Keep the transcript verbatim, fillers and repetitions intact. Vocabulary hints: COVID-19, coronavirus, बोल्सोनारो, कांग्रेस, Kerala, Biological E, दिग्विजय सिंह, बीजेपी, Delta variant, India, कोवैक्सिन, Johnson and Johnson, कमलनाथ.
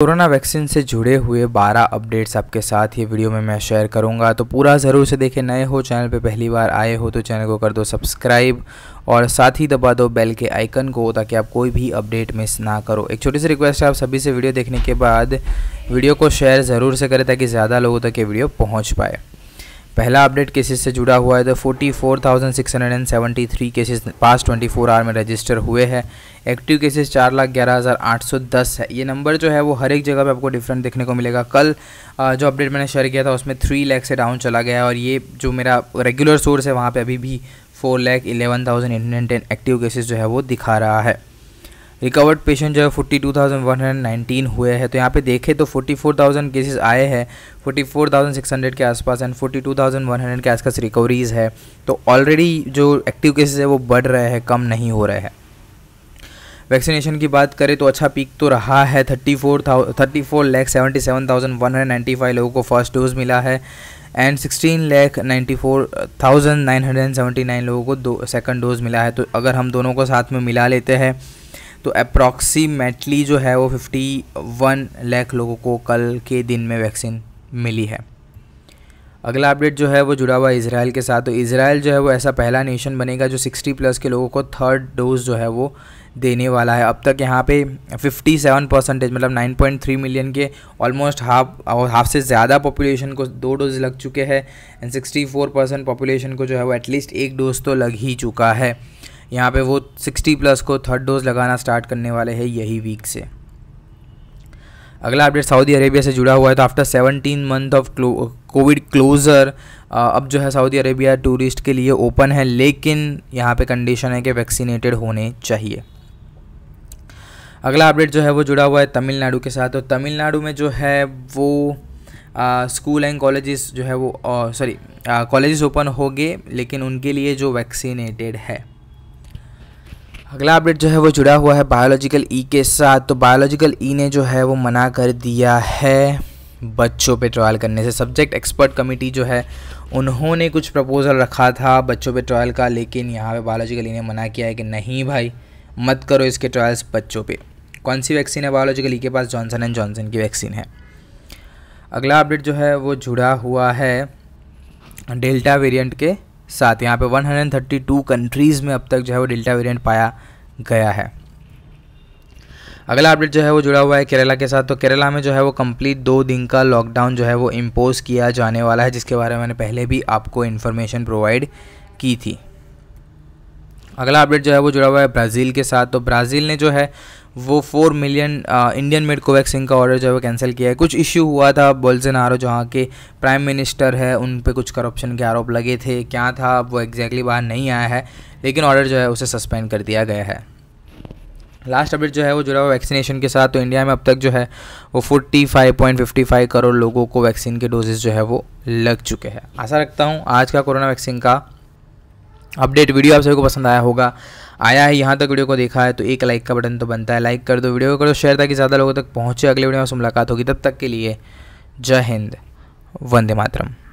Corona vaccine से जुड़े हुए बारह अपडेट्स आपके साथ ये वीडियो में मैं शेयर करूंगा, तो पूरा ज़रूर से देखें। नए हो चैनल पे पहली बार आए हो तो चैनल को कर दो सब्सक्राइब और साथ ही दबा दो बेल के आइकन को ताकि आप कोई भी अपडेट मिस ना करो। एक छोटी सी रिक्वेस्ट है, आप सभी से वीडियो देखने के बाद वीडियो को शेयर ज़रूर से करें ताकि ज़्यादा लोगों तक ये वीडियो पहुँच पाए। पहला अपडेट केसेस से जुड़ा हुआ है, तो चौवालीस हज़ार छह सौ तिहत्तर केसेस पास चौबीस आवर में रजिस्टर हुए हैं। एक्टिव केसेस चार लाख ग्यारह हज़ार आठ सौ दस है। ये नंबर जो है वो हर एक जगह पे आपको डिफरेंट देखने को मिलेगा। कल जो अपडेट मैंने शेयर किया था उसमें तीन लाख से डाउन चला गया है और ये जो मेरा रेगुलर सोर्स है वहाँ पर अभी भी four lakh eleven thousand eight hundred and ten active cases जो है वो दिखा रहा है। रिकवर्ड पेशेंट जो है forty two thousand one hundred nineteen हुए हैं। तो यहाँ पे देखें तो फोर्टी फोर थाउजेंड केसेज आए हैं, forty four thousand six hundred के आसपास and forty two thousand one hundred के आसपास रिकवरीज़ है। तो ऑलरेडी जो एक्टिव केसेज है वो बढ़ रहे हैं, कम नहीं हो रहे हैं। वैक्सीनेशन की बात करें तो अच्छा पीक तो रहा है, thirty four thou thirty four lakh seventy seven thousand one hundred ninety five लोगों को फर्स्ट डोज मिला है and sixteen lakh ninety four thousand nine hundred and seventy nine लोगों को दो सेकेंड डोज मिला है। तो अगर हम दोनों को साथ में मिला लेते हैं तो अप्रॉक्सीमेटली जो है वो इक्यावन लाख लोगों को कल के दिन में वैक्सीन मिली है। अगला अपडेट जो है वो जुड़ा हुआ इजराइल के साथ। तो इजराइल जो है वो ऐसा पहला नेशन बनेगा जो साठ प्लस के लोगों को थर्ड डोज जो है वो देने वाला है। अब तक यहाँ पे सत्तावन परसेंटेज मतलब नौ पॉइंट थ्री मिलियन के ऑलमोस्ट हाफ और हाफ से ज़्यादा पॉपुलेशन को दो डोज लग चुके हैं एंड चौंसठ परसेंट पॉपुलेशन को जो है वो एटलीस्ट एक डोज तो लग ही चुका है। यहाँ पे वो साठ प्लस को थर्ड डोज लगाना स्टार्ट करने वाले हैं यही वीक से। अगला अपडेट सऊदी अरेबिया से जुड़ा हुआ है। तो आफ्टर सत्रह मंथ ऑफ कोविड क्लोज़र अब जो है सऊदी अरेबिया टूरिस्ट के लिए ओपन है, लेकिन यहाँ पे कंडीशन है कि वैक्सीनेटेड होने चाहिए। अगला अपडेट जो है वो जुड़ा हुआ है तमिलनाडु के साथ। तो तमिलनाडु में जो है वो स्कूल एंड कॉलेजेस जो है वो सॉरी कॉलेजेस ओपन हो गए, लेकिन उनके लिए जो वैक्सीनेटेड है। अगला अपडेट जो है वो जुड़ा हुआ है बायोलॉजिकल ई के साथ। तो बायोलॉजिकल ई ने जो है वो मना कर दिया है बच्चों पे ट्रायल करने से। सब्जेक्ट एक्सपर्ट कमेटी जो है उन्होंने कुछ प्रपोज़ल रखा था बच्चों पे ट्रायल का, लेकिन यहाँ पे बायोलॉजिकल ई ने मना किया है कि नहीं भाई मत करो इसके ट्रायल्स बच्चों पे। कौन सी वैक्सीन है बायोलॉजिकल ई के पास? जॉनसन एंड जॉनसन की वैक्सीन है। अगला अपडेट जो है वो जुड़ा हुआ है डेल्टा वेरियंट के साथ। यहाँ पे एक सौ बत्तीस कंट्रीज़ में अब तक जो है वो डेल्टा वेरिएंट पाया गया है। अगला अपडेट जो है वो जुड़ा हुआ है केरला के साथ। तो केरला में जो है वो कंप्लीट दो दिन का लॉकडाउन जो है वो इम्पोज़ किया जाने वाला है, जिसके बारे में मैंने पहले भी आपको इन्फॉर्मेशन प्रोवाइड की थी। अगला अपडेट जो है वो जुड़ा हुआ है ब्राज़ील के साथ। तो ब्राज़ील ने जो है वो four million Indian made कोवैक्सिन का ऑर्डर जो है वो कैंसिल किया है। कुछ इश्यू हुआ था, बोल्सोनारो जहाँ के प्राइम मिनिस्टर है उन पे कुछ करप्शन के आरोप लगे थे, क्या था वो एग्जैक्टली बाहर नहीं आया है, लेकिन ऑर्डर जो है उसे सस्पेंड कर दिया गया है। लास्ट अपडेट जो है वो जुड़ा हुआ वैक्सीनेशन के साथ। तो इंडिया में अब तक जो है वो forty five point fifty five crore लोगों को वैक्सीन के डोजेज़ जो है वो लग चुके हैं। आशा रखता हूँ आज का कोरोना वैक्सीन का अपडेट वीडियो आप सभी को पसंद आया होगा। आया है यहाँ तक वीडियो को देखा है तो एक लाइक का बटन तो बनता है, लाइक कर दो, वीडियो को करो शेयर ताकि ज़्यादा लोगों तक पहुँचे। अगले वीडियो में मुलाकात होगी, तब तक के लिए जय हिंद, वंदे मातरम।